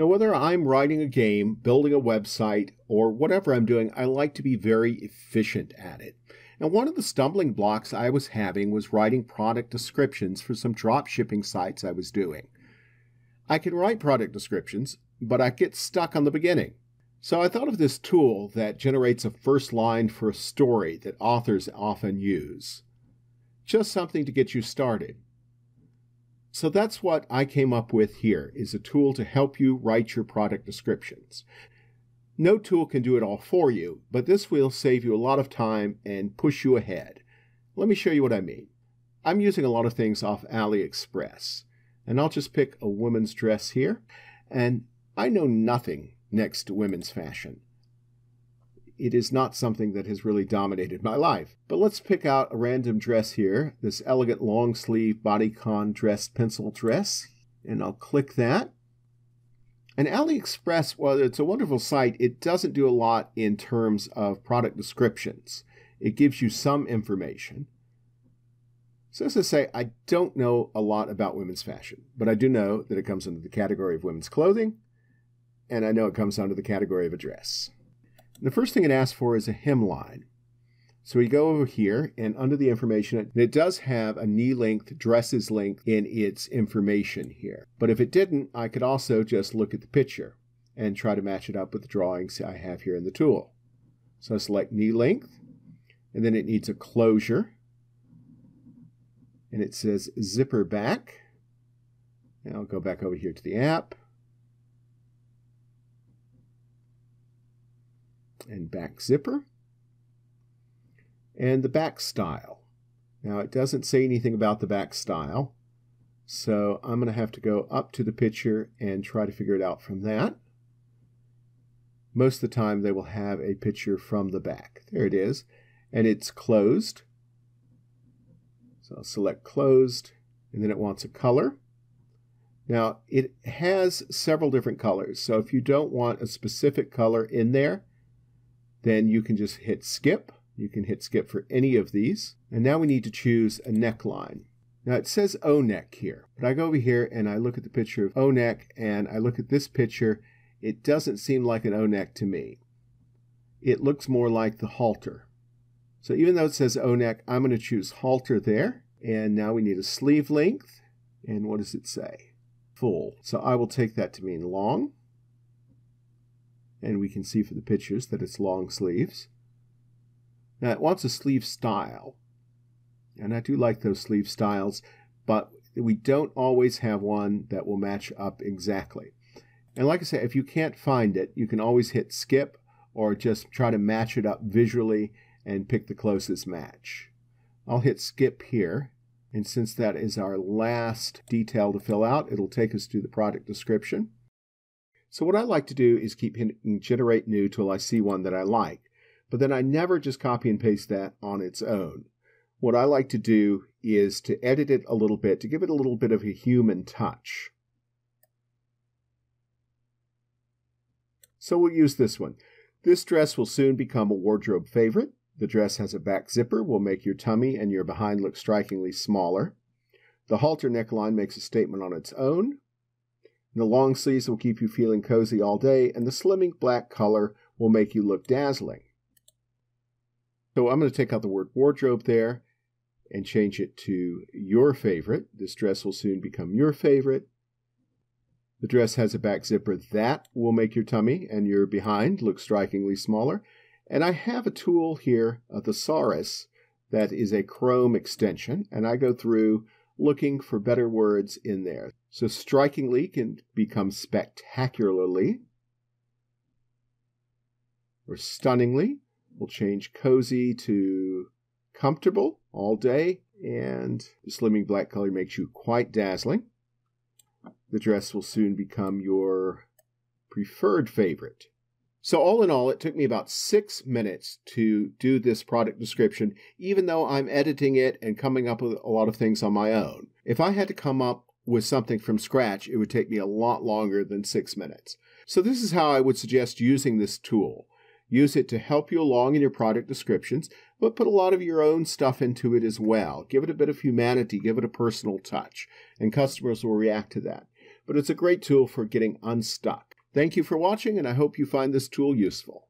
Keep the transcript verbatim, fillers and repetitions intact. Now, whether I'm writing a game, building a website, or whatever I'm doing, I like to be very efficient at it. Now, one of the stumbling blocks I was having was writing product descriptions for some drop shipping sites I was doing. I can write product descriptions, but I get stuck on the beginning. So I thought of this tool that generates a first line for a story that authors often use. Just something to get you started. So that's what I came up with here, is a tool to help you write your product descriptions. No tool can do it all for you, but this will save you a lot of time and push you ahead. Let me show you what I mean. I'm using a lot of things off AliExpress, and I'll just pick a woman's dress here, and I know nothing next to women's fashion. It is not something that has really dominated my life. But let's pick out a random dress here, this elegant long sleeve bodycon dress, pencil dress, and I'll click that. And AliExpress, while it's a wonderful site, it doesn't do a lot in terms of product descriptions. It gives you some information. So let's just say I don't know a lot about women's fashion, but I do know that it comes under the category of women's clothing, and I know it comes under the category of a dress. The first thing it asks for is a hemline. So we go over here, and under the information, it does have a knee length, dresses length in its information here. But if it didn't, I could also just look at the picture and try to match it up with the drawings I have here in the tool. So I select knee length, and then it needs a closure. And it says zipper back. And I'll go back over here to the app. And back zipper, and the back style. Now, it doesn't say anything about the back style, so I'm going to have to go up to the picture and try to figure it out from that. Most of the time, they will have a picture from the back. There it is, and it's closed. So I'll select closed, and then it wants a color. Now, it has several different colors, so if you don't want a specific color in there, then you can just hit skip. You can hit skip for any of these. And now we need to choose a neckline. Now it says O-neck here, but I go over here and I look at the picture of O-neck and I look at this picture. It doesn't seem like an O-neck to me. It looks more like the halter. So even though it says O-neck, I'm going to choose halter there. And now we need a sleeve length. And what does it say? Full. So I will take that to mean long. And we can see for the pictures that it's long sleeves. Now it wants a sleeve style. And I do like those sleeve styles, but we don't always have one that will match up exactly. And like I say, if you can't find it, you can always hit skip or just try to match it up visually and pick the closest match. I'll hit skip here. And since that is our last detail to fill out, it'll take us to the product description. So what I like to do is keep hitting generate new till I see one that I like, but then I never just copy and paste that on its own. What I like to do is to edit it a little bit, to give it a little bit of a human touch. So we'll use this one. This dress will soon become a wardrobe favorite. The dress has a back zipper, will make your tummy and your behind look strikingly smaller. The halter neckline makes a statement on its own. The long sleeves will keep you feeling cozy all day, and the slimming black color will make you look dazzling. So I'm going to take out the word wardrobe there and change it to your favorite. This dress will soon become your favorite. The dress has a back zipper that will make your tummy and your behind look strikingly smaller. And I have a tool here, a thesaurus, that is a Chrome extension, and I go through looking for better words in there. So strikingly can become spectacularly, or stunningly. We'll change cozy to comfortable all day, and the slimming black color makes you quite dazzling. The dress will soon become your preferred favorite. So all in all, it took me about six minutes to do this product description, even though I'm editing it and coming up with a lot of things on my own. If I had to come up with something from scratch, it would take me a lot longer than six minutes. So this is how I would suggest using this tool. Use it to help you along in your product descriptions, but put a lot of your own stuff into it as well. Give it a bit of humanity, give it a personal touch, and customers will react to that. But it's a great tool for getting unstuck. Thank you for watching, and I hope you find this tool useful.